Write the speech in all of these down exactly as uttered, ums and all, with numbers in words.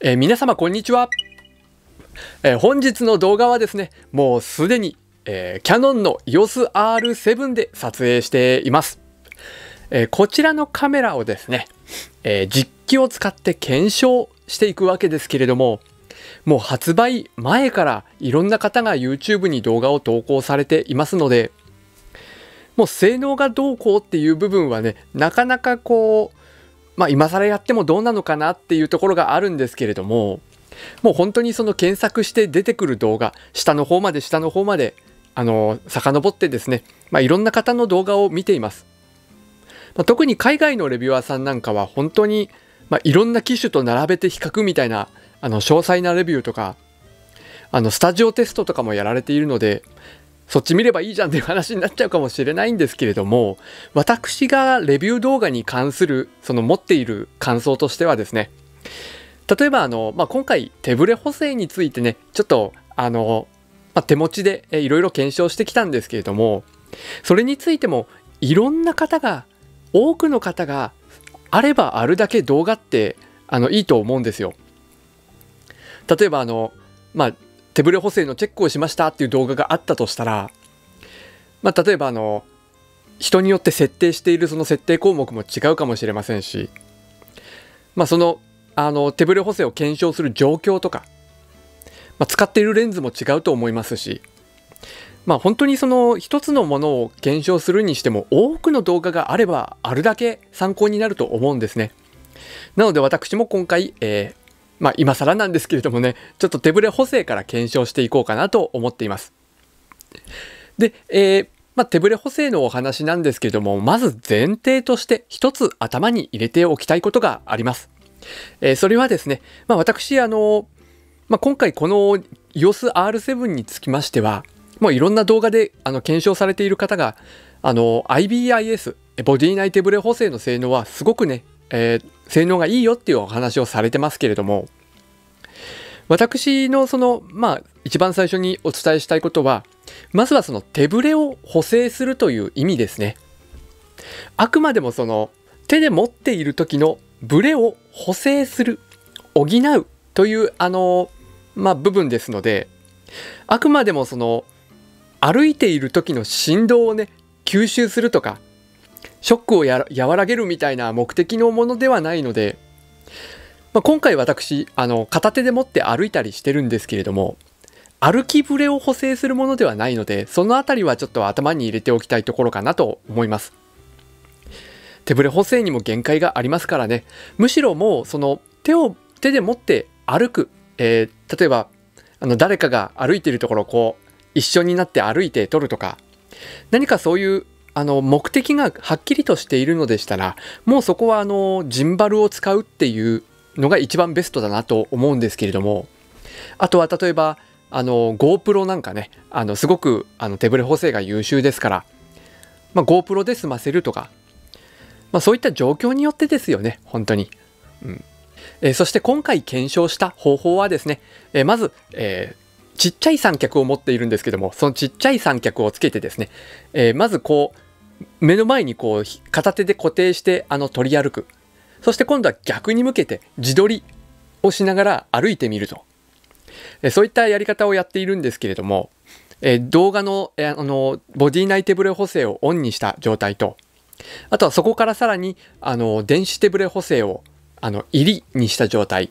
えー、皆様こんにちは、えー、本日の動画はですね、もうすでに、えー、キヤノンの イオス アールセブン で撮影しています、えー、こちらのカメラをですね、えー、実機を使って検証していくわけですけれども、もう発売前からいろんな方が YouTube に動画を投稿されていますので、もう性能がどうこうっていう部分はね、なかなかこうまあ今更やってもどうなのかなっていうところがあるんですけれども、もう本当にその検索して出てくる動画、下の方まで下の方まであの遡ってですね、まあ、いろんな方の動画を見ています。まあ、特に海外のレビュアーさんなんかは本当に、まあ、いろんな機種と並べて比較みたいなあの詳細なレビューとか、あのスタジオテストとかもやられているので、そっち見ればいいじゃんっていう話になっちゃうかもしれないんですけれども、私がレビュー動画に関するその持っている感想としてはですね、例えばあの、まあ、今回手ブレ補正についてね、ちょっとあの、まあ、手持ちでいろいろ検証してきたんですけれども、それについてもいろんな方が、多くの方があればあるだけ動画ってあのいいと思うんですよ。例えばあの、まあ手ブレ補正のチェックをしましたっていう動画があったとしたら、まあ、例えばあの人によって設定しているその設定項目も違うかもしれませんし、まあ、その、あの手ブレ補正を検証する状況とか、まあ、使っているレンズも違うと思いますし、まあ、本当にその一つのものを検証するにしても多くの動画があればあるだけ参考になると思うんですね。なので私も今回、えーまあ今更なんですけれどもね、ちょっと手ブレ補正から検証していこうかなと思っています。で、えーまあ、手ブレ補正のお話なんですけれども、まず前提として一つ頭に入れておきたいことがあります。えー、それはですね、まあ、私、あの、まあ、今回この イオス アールセブン につきましては、もういろんな動画であの検証されている方が、あの アイビス、ボディ内手ブレ補正の性能はすごくね、えー、性能がいいよっていうお話をされてますけれども、私のそのまあ一番最初にお伝えしたいことは、まずはその手ブレを補正するという意味ですね。あくまでもその手で持っている時のブレを補正する、補うというあのまあ部分ですので、あくまでもその歩いている時の振動をね吸収するとか、ショックをや和らげるみたいな目的のものではないので、まあ、今回私あの片手で持って歩いたりしてるんですけれども、歩きブレを補正するものではないので、そのあたりはちょっと頭に入れておきたいところかなと思います。手ブレ補正にも限界がありますからね。むしろもうその手を手で持って歩く、えー、例えばあの誰かが歩いてるところをこう一緒になって歩いて撮るとか、何かそういうあの目的がはっきりとしているのでしたら、もうそこはあのジンバルを使うっていうのが一番ベストだなと思うんですけれども、あとは例えばあの ゴープロ なんかね、あのすごくあの手ブレ補正が優秀ですから、まあ、ゴープロ で済ませるとか、まあ、そういった状況によってですよね本当に、うん。えー、そして今回検証した方法はですね、えー、まず、えーちっちゃい三脚を持っているんですけども、そのちっちゃい三脚をつけてですね、えー、まずこう目の前にこう片手で固定してあの取り歩く。そして今度は逆に向けて自撮りをしながら歩いてみると、えー、そういったやり方をやっているんですけれども、えー、動画の、えー、あのボディ内手ブレ補正をオンにした状態と、あとはそこからさらにあの電子手ブレ補正をあの入りにした状態、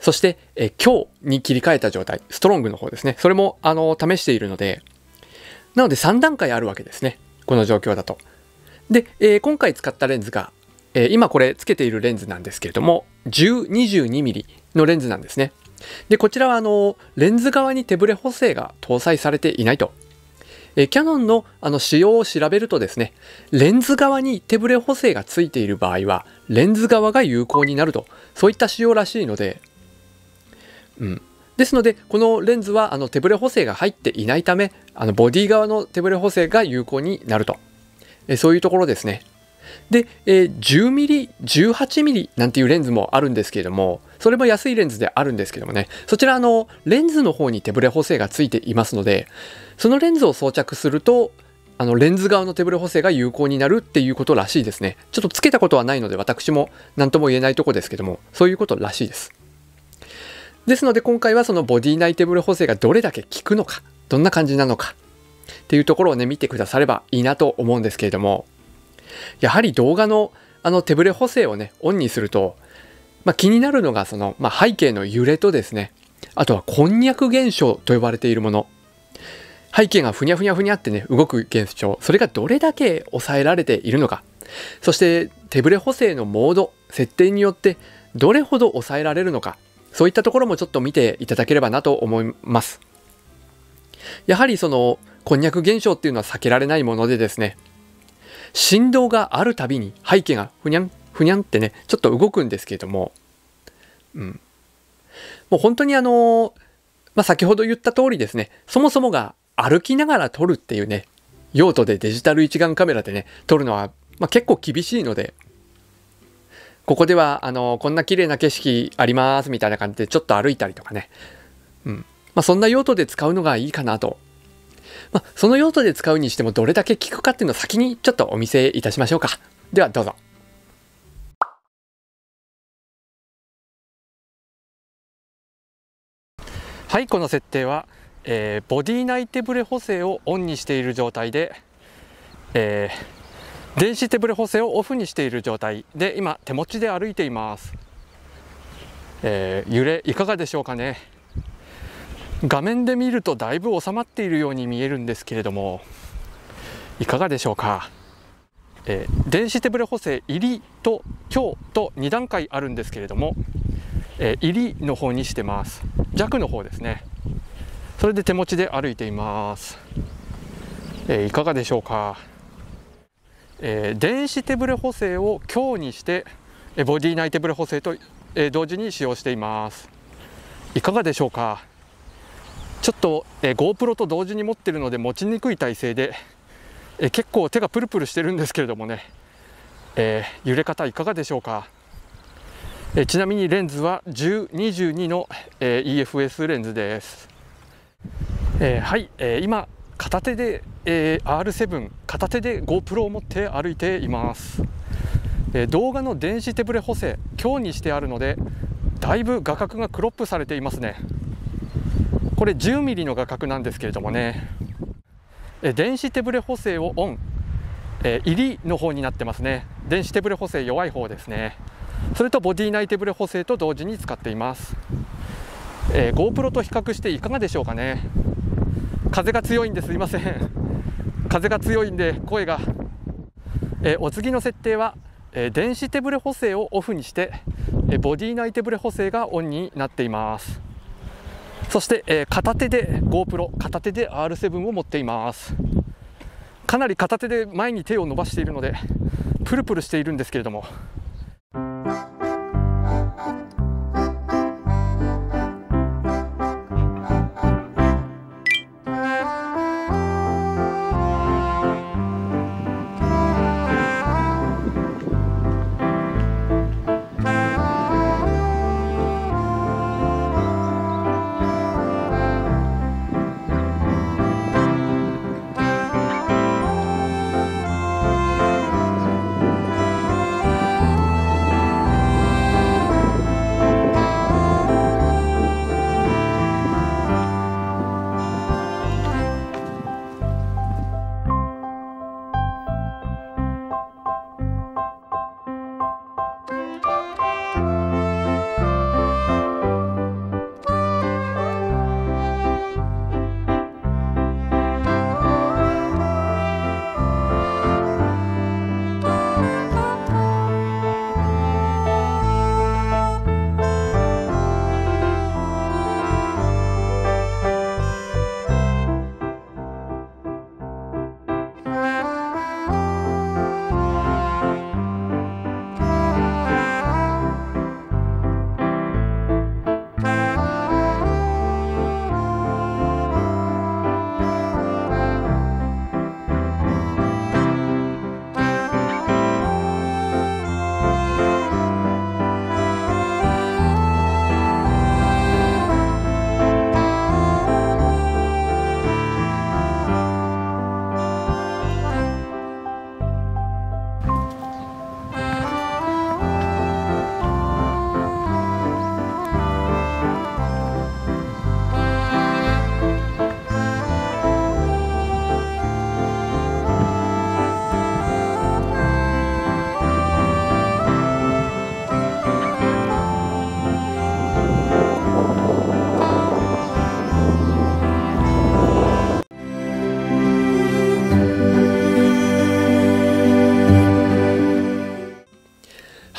そして、えー、強に切り替えた状態、ストロングの方ですね。それも、あの、試しているので、なのでさんだんかいあるわけですね、この状況だと。で、えー、今回使ったレンズが、えー、今これつけているレンズなんですけれども、じゅう、にじゅうにミリ のレンズなんですね。で、こちらは、あの、レンズ側に手ブレ補正が搭載されていないと。えー、キヤノンの、あの、仕様を調べるとですね、レンズ側に手ブレ補正がついている場合は、レンズ側が有効になると、そういった仕様らしいので、うん、ですのでこのレンズはあの手ブレ補正が入っていないため、あのボディ側の手ブレ補正が有効になると、えそういうところですね。で、えー、じゅうミリ、じゅうはちミリ なんていうレンズもあるんですけれども、それも安いレンズであるんですけどもね、そちらあのレンズの方に手ブレ補正がついていますので、そのレンズを装着するとあのレンズ側の手ブレ補正が有効になるっていうことらしいですね。ちょっとつけたことはないので私も何とも言えないとこですけども、そういうことらしいです。ですので今回はそのボディ内テーブル補正がどれだけ効くのか、どんな感じなのかっていうところをね見てくださればいいなと思うんですけれども、やはり動画のあの手ブレ補正をねオンにすると、まあ、気になるのがその、まあ、背景の揺れとですね、あとはこんにゃく現象と呼ばれているもの、背景がふにゃふにゃふにゃってね動く現象、それがどれだけ抑えられているのか、そして手ブレ補正のモード設定によってどれほど抑えられるのか、そういったところもちょっと見ていただければなと思います。やはりそのこんにゃく現象っていうのは避けられないものでですね、振動があるたびに背景がふにゃんふにゃんってねちょっと動くんですけれども、うん、もう本当にあの、まあ、先ほど言った通りですね、そもそもが歩きながら撮るっていうね用途でデジタル一眼カメラでね撮るのは、まあ、結構厳しいので、ここではあのこんな綺麗な景色ありますみたいな感じでちょっと歩いたりとかね、うんまあ、そんな用途で使うのがいいかなと。まあ、その用途で使うにしてもどれだけ効くかっていうのを先にちょっとお見せいたしましょうか。ではどうぞ。はい、この設定は、えー、ボディ内手ブレ補正をオンにしている状態で、えー、電子手ブレ補正をオフにしている状態で今手持ちで歩いています、えー、揺れいかがでしょうかね。画面で見るとだいぶ収まっているように見えるんですけれども、いかがでしょうか。えー、電子手ブレ補正入りと強とに段階あるんですけれども、えー、入りの方にしてます。弱の方ですね。それで手持ちで歩いています、えー、いかがでしょうか。えー、電子手ブレ補正を強にしてボディ内手ブレ補正と、えー、同時に使用しています。いかがでしょうか。ちょっと、えー、GoPro と同時に持ってるので持ちにくい体勢で、えー、結構手がプルプルしてるんですけれどもね、えー、揺れ方いかがでしょうか。えー、ちなみにレンズはじゅう、にじゅうにの、えー、イーエフエス レンズです、えー、はい、えー、今片手で、えー、アールセブン 片手で GoPro を持って歩いています、えー、動画の電子手ブレ補正強にしてあるのでだいぶ画角がクロップされていますね。これじゅうミリの画角なんですけれどもね、え電子手ブレ補正をオン、え入りの方になってますね。電子手ブレ補正弱い方ですね。それとボディ内手ブレ補正と同時に使っています、えー、GoPro と比較していかがでしょうかね。風が強いんですいません風が強いんで声が、えー、お次の設定は、えー、電子手ブレ補正をオフにして、えー、ボディ内手ブレ補正がオンになっています。そして、えー、片手で GoPro、片手で アールセブン を持っています。かなり片手で前に手を伸ばしているので、プルプルしているんですけれども。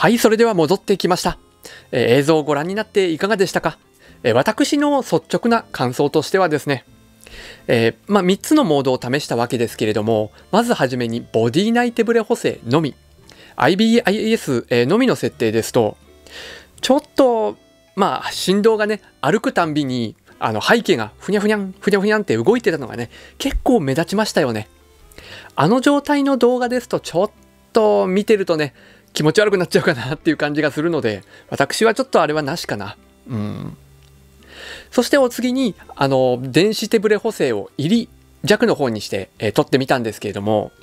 はい、それでは戻ってきました。えー、映像をご覧になっていかがでしたか？えー、私の率直な感想としてはですね、えー、まあ、みっつのモードを試したわけですけれども、まずはじめにボディ内手ブレ補正のみ、アイビス のみの設定ですと、ちょっと、まあ、振動がね、歩くたんびに、あの背景がふにゃふにゃん、ふにゃふにゃんって動いてたのがね、結構目立ちましたよね。あの状態の動画ですと、ちょっと見てるとね、気持ち悪くなっちゃうかなっていう感じがするので、私はちょっとあれはなしかな。うん。そしてお次に、あの、電子手ブレ補正を入り弱の方にして、えー、撮ってみたんですけれども、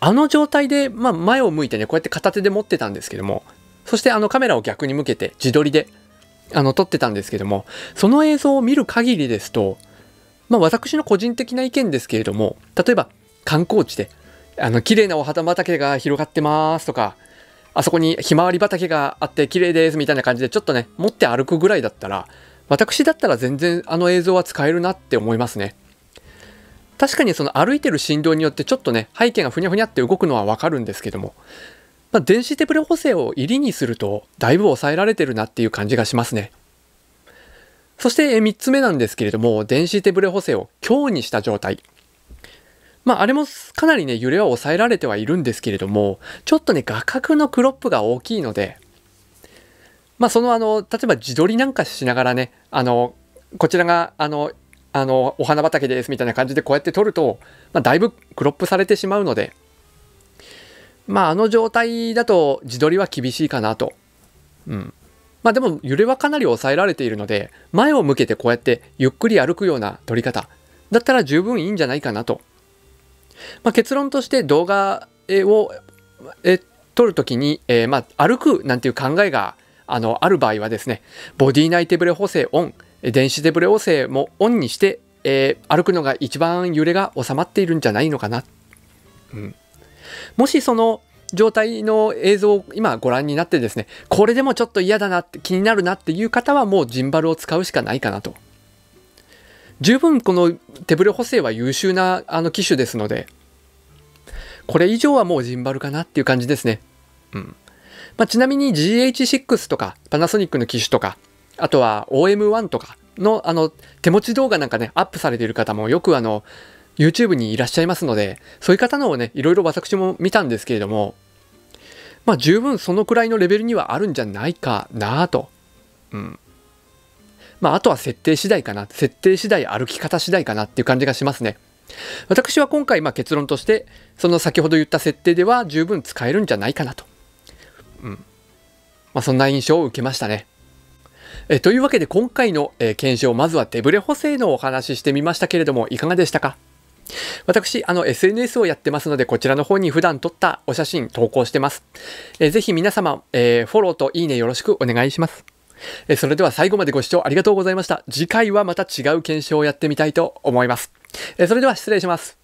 あの状態で、まあ、前を向いてね、こうやって片手で持ってたんですけども、そしてあのカメラを逆に向けて自撮りで、あの撮ってたんですけども、その映像を見る限りですと、まあ、私の個人的な意見ですけれども、例えば観光地であの綺麗なお花畑が広がってますとか、あそこにひまわり畑があって綺麗ですみたいな感じでちょっとね持って歩くぐらいだったら、私だったら全然あの映像は使えるなって思いますね。確かにその歩いてる振動によってちょっとね背景がふにゃふにゃって動くのはわかるんですけども、まあ、電子手ブレ補正を入りにするとだいぶ抑えられてるなっていう感じがしますね。そしてみっつめなんですけれども、電子手ブレ補正を強にした状態。まああれもかなりね揺れは抑えられてはいるんですけれども、ちょっとね画角のクロップが大きいので、まあそのあの例えば自撮りなんかしながらね、あのこちらがあのあのお花畑ですみたいな感じでこうやって撮ると、まあ、だいぶクロップされてしまうので、まああの状態だと自撮りは厳しいかなと。うん。まあでも揺れはかなり抑えられているので、前を向けてこうやってゆっくり歩くような撮り方だったら十分いいんじゃないかなと。まあ、結論として動画をえ撮るときに、えー、まあ歩くなんていう考えが あのある場合はですね、ボディ内手ブレ補正オン、電子手ブレ補正もオンにして、えー、歩くのが一番揺れが収まっているんじゃないのかな。うん。もしその状態の映像を今ご覧になってですね、これでもちょっと嫌だなって気になるなっていう方はもうジンバルを使うしかないかなと。十分この手ブレ補正は優秀なあの機種ですので、これ以上はもうジンバルかなっていう感じですね。うん。まあ、ちなみに ジーエイチシックス とかパナソニックの機種とか、あとは オーエムワン とかのあの手持ち動画なんかねアップされている方もよくあのYouTube にいらっしゃいますので、そういう方のをね、いろいろ私も見たんですけれども、まあ十分そのくらいのレベルにはあるんじゃないかなぁと。うん。まああとは設定次第かな。設定次第、歩き方次第かなっていう感じがしますね。私は今回、まあ結論として、その先ほど言った設定では十分使えるんじゃないかなと。うん。まあそんな印象を受けましたね。えというわけで今回の、えー、検証、まずは手ブレ補正のお話ししてみましたけれども、いかがでしたか？私、あの、エスエヌエス をやってますので、こちらの方に普段撮ったお写真投稿してます。えー、ぜひ皆様、えー、フォローといいねよろしくお願いします。えー、それでは最後までご視聴ありがとうございました。次回はまた違う検証をやってみたいと思います。えー、それでは失礼します。